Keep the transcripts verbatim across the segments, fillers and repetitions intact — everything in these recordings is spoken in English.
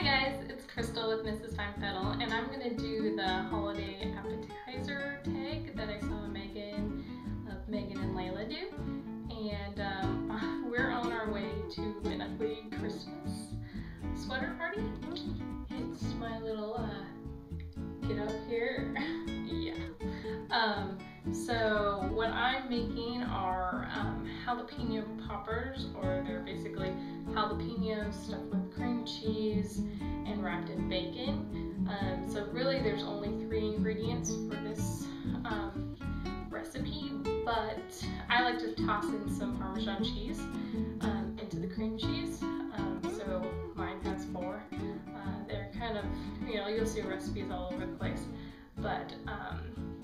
Hi guys, it's Crystal with Missus Fine Fettle, and I'm going to do the holiday appetizer tag that I saw Megan, of Megan and Layla do. And um, we're on our way to an ugly Christmas sweater party. It's my little uh, get up here. Yeah. Um, so what I'm making are um, jalapeno poppers, or they're basically jalapenos stuffed with cream cheese and wrapped in bacon. Um, so really there's only three ingredients for this um, recipe, but I like to toss in some Parmesan cheese um, into the cream cheese. Um, so mine has four. Uh, they're kind of, you know, you'll see recipes all over the place, but um,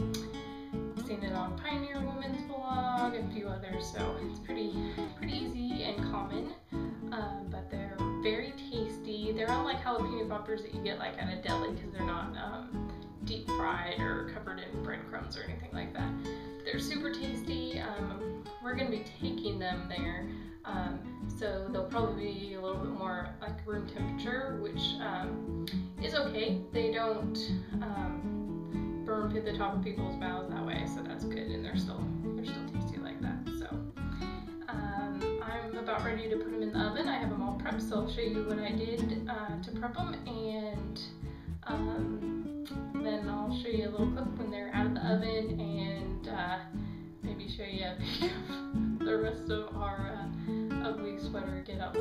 I've seen it on Pioneer Woman's blog and a few others, so it's pretty, pretty easy and common. Um, but they're very tasty. They're not like jalapeno poppers that you get like at a deli, because they're not um, deep fried or covered in breadcrumbs or anything like that. They're super tasty. Um, we're going to be taking them there, um, so they'll probably be a little bit more like room temperature, which um, is okay. They don't um, burn through the top of people's mouths that way, so that's good. And they're still they're still tasty like that. So. I'm about ready to put them in the oven. I have them all prepped, so I'll show you what I did uh, to prep them, and um, then I'll show you a little clip when they're out of the oven, and uh, maybe show you a picture of the rest of our uh, ugly sweater get up.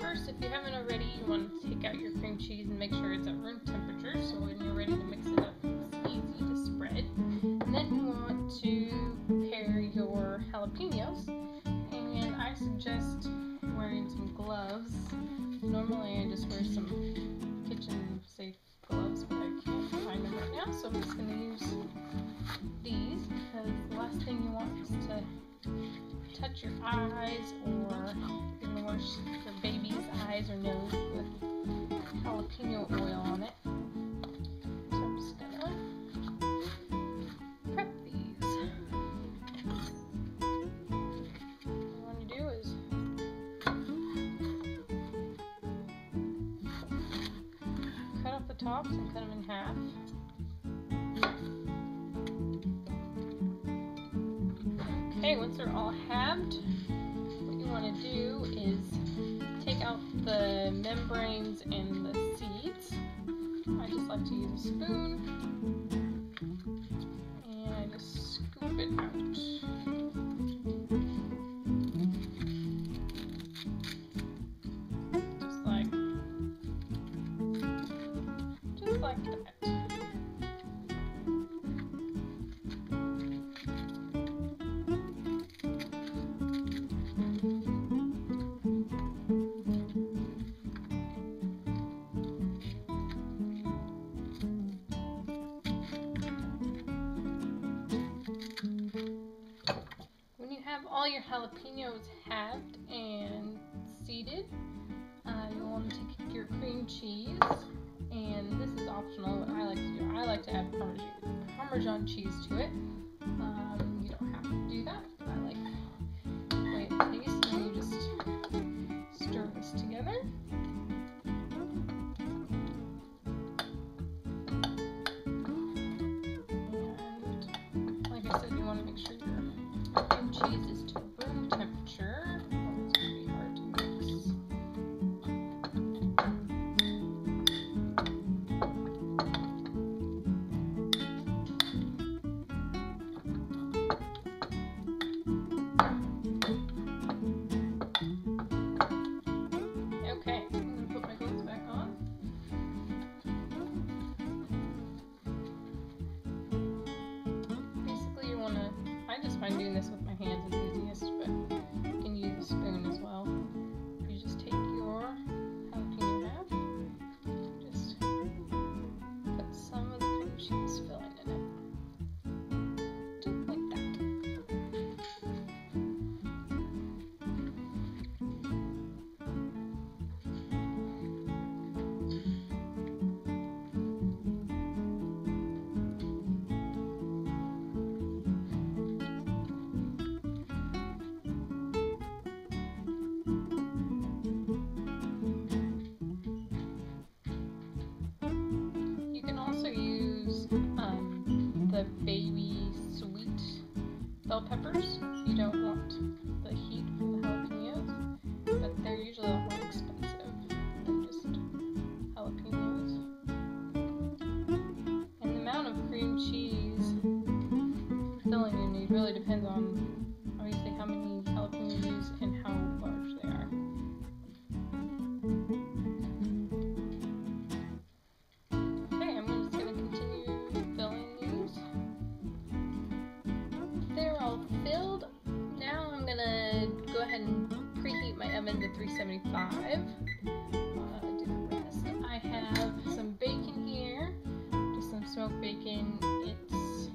First, if you haven't already, you want to take out your cream cheese and make sure it's at room temperature, so when you're ready to mix it up, it's easy to spread. And then you want to pair your jalapenos. I suggest wearing some gloves. Normally I just wear some kitchen safe gloves, but I can't find them right now, so I'm just going to use these, because the last thing you want is to touch your eyes, or you're going to wash your baby's eyes or nose with jalapeno oil on it. So I'm just going to prep these. Tops and cut them in half. Okay, once they're all halved, what you want to do is take out the membranes and the seeds. I just like to use a spoon, and I just scoop it out. All your jalapenos halved and seeded, uh, you'll want to take your cream cheese, and this is optional. What I like to do, I like to add Parmesan cheese to it. Um, you don't have to do that, but I like the way it tastes. And you just stir this together. And like I said, you want to make sure you're cream cheese is to room temperature. It's going to be hard to mix. Okay, I'm going to put my gloves back on. Basically, you want to, I just find doing this with my hands is easiest, but you can use a spoon as well. You just take your jalapeno half, just put some of the cream cheese filling in it, just like that. peppers if you don't want the heat from the jalapenos, but they're usually a lot more expensive than just jalapenos. And the amount of cream cheese filling you need really depends on obviously how many jalapenos and how large they are. three seventy-five. Uh, do the rest. I have some bacon here, just some smoked bacon. It's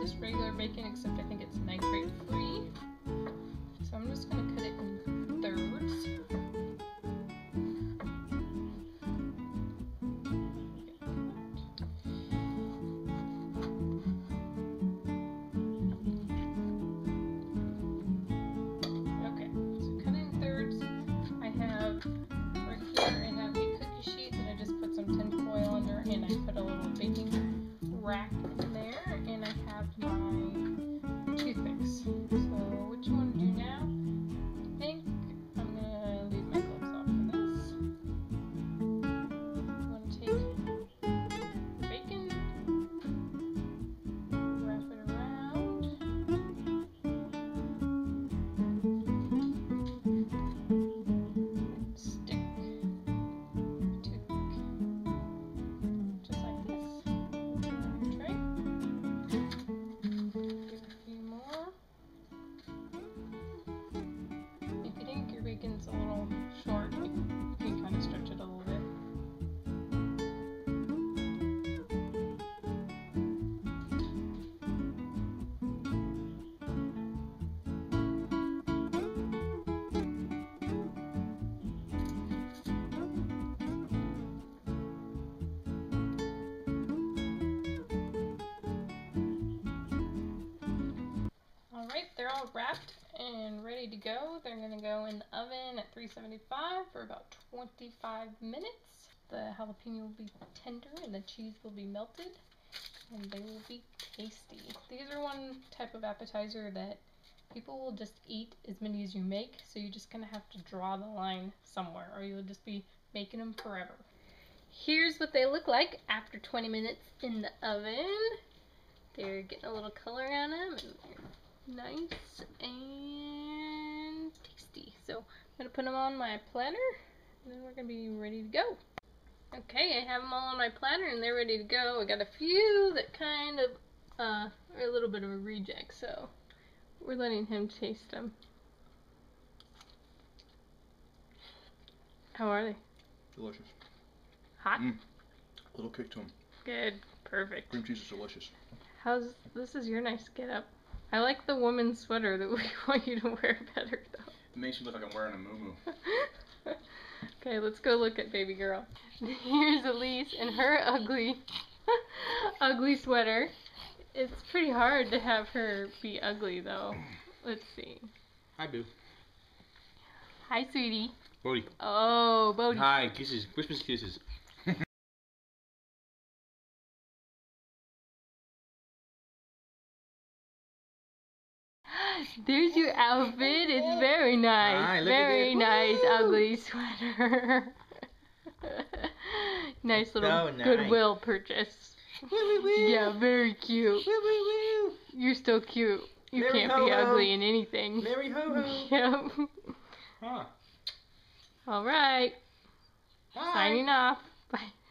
just regular bacon, except I think it's nitrate free. So I'm just going to cut it in thirds. Alright, they're all wrapped and ready to go. They're going to go in the oven at three seventy-five for about twenty-five minutes. The jalapeno will be tender and the cheese will be melted and they will be tasty. These are one type of appetizer that people will just eat as many as you make, so you're just going to have to draw the line somewhere or you'll just be making them forever. Here's what they look like after twenty minutes in the oven. They're getting a little color on them and they're nice and tasty. So I'm going to put them on my platter and then we're going to be ready to go. Okay, I have them all on my platter and they're ready to go. I got a few that kind of uh, are a little bit of a reject, so we're letting him taste them. How are they? Delicious. Hot? Mm. A little kick to them. Good. Perfect. Cream cheese is delicious. How's this is your nice get up. I like the woman's sweater that we want you to wear better, though. It makes you look like I'm wearing a muumuu. Okay, let's go look at baby girl. Here's Elise in her ugly, ugly sweater. It's pretty hard to have her be ugly, though. Let's see. Hi, Boo. Hi, sweetie. Bodhi. Oh, Bodhi. Hi, kisses. Christmas kisses. There's your outfit. It's very nice. Right, very nice ugly sweater. Nice little so nice. Goodwill purchase. Woo, woo, woo. Yeah, very cute. Woo, woo, woo. You're still cute. You Mary can't ho, be ugly ho. In anything. Mary ho ho. Yep. Huh. All right. Bye. Signing off. Bye.